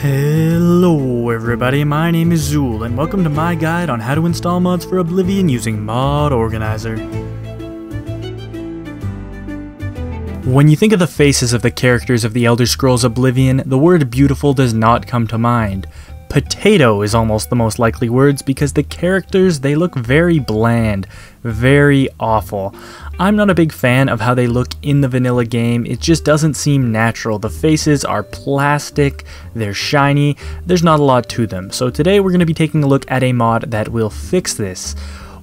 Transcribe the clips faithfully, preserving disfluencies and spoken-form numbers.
Hello everybody, my name is Xuul and welcome to my guide on how to install mods for Oblivion using Mod Organizer. When you think of the faces of the characters of the Elder Scrolls Oblivion, the word beautiful does not come to mind. Potato is almost the most likely words because the characters, they look very bland, very awful. I'm not a big fan of how they look in the vanilla game, it just doesn't seem natural. The faces are plastic, they're shiny, there's not a lot to them. So today we're going to be taking a look at a mod that will fix this.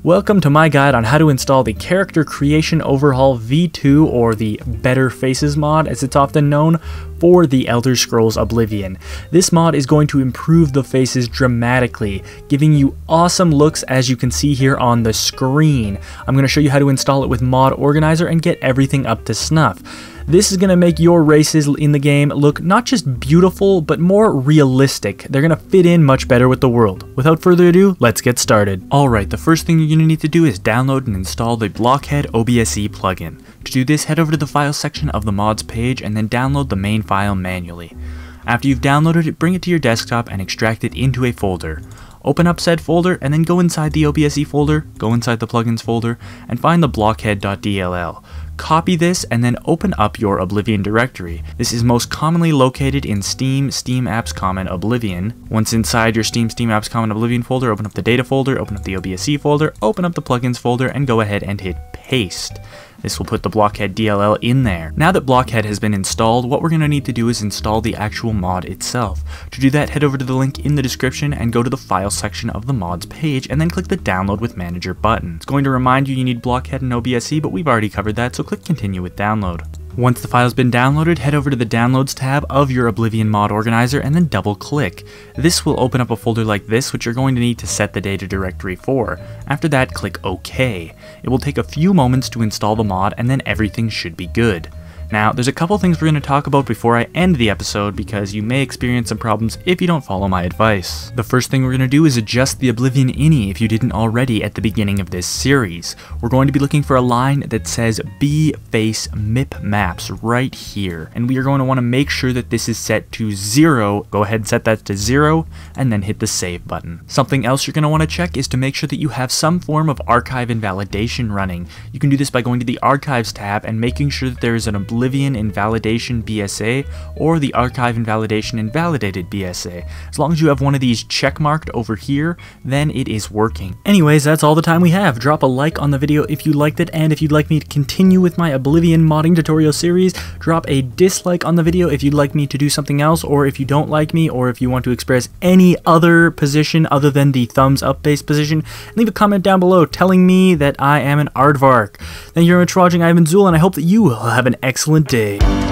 Welcome to my guide on how to install the Character Creation Overhaul V two, or the Better Faces mod as it's often known, for the Elder Scrolls Oblivion. This mod is going to improve the faces dramatically, giving you awesome looks as you can see here on the screen. I'm going to show you how to install it with Mod Organizer and get everything up to snuff. This is going to make your races in the game look not just beautiful, but more realistic. They're going to fit in much better with the world. Without further ado, let's get started. Alright, the first thing you're going to need to do is download and install the Blockhead O B S E plugin. To do this, head over to the Files section of the Mods page and then download the main file manually. After you've downloaded it, bring it to your desktop and extract it into a folder. Open up said folder and then go inside the O B S E folder, go inside the plugins folder, and find the blockhead dot D L L. Copy this and then open up your Oblivion directory. This is most commonly located in Steam, Steam Apps, Common, Oblivion. Once inside your Steam, Steam Apps, Common, Oblivion folder, open up the data folder, open up the O B S E folder, open up the plugins folder, and go ahead and hit paste. This will put the blockhead D L L in there. Now that Blockhead has been installed, what we're going to need to do is install the actual mod itself. To do that, head over to the link in the description and go to the File section of the Mods page and then click the Download with Manager button. It's going to remind you you need Blockhead and O B S E, but we've already covered that, so click Continue with Download. Once the file's been downloaded, head over to the Downloads tab of your Oblivion Mod Organizer and then double click. This will open up a folder like this, which you're going to need to set the data directory for. After that, click OK. It will take a few moments to install the mod and then everything should be good. Now, there's a couple things we're going to talk about before I end the episode because you may experience some problems if you don't follow my advice. The first thing we're going to do is adjust the Oblivion I N I if you didn't already at the beginning of this series. We're going to be looking for a line that says B face M I P maps right here, and we are going to want to make sure that this is set to zero. Go ahead and set that to zero and then hit the save button. Something else you're going to want to check is to make sure that you have some form of archive invalidation running. You can do this by going to the Archives tab and making sure that there is an Oblivion Oblivion Invalidation B S A or the Archive Invalidation Invalidated B S A. As long as you have one of these checkmarked over here, then it is working. Anyways, that's all the time we have. Drop a like on the video if you liked it, and if you'd like me to continue with my Oblivion modding tutorial series, drop a dislike on the video if you'd like me to do something else, or if you don't like me, or if you want to express any other position other than the thumbs up based position, and leave a comment down below telling me that I am an aardvark. Thank you very much for watching. I've been Xuul, and I hope that you will have an excellent excellent day.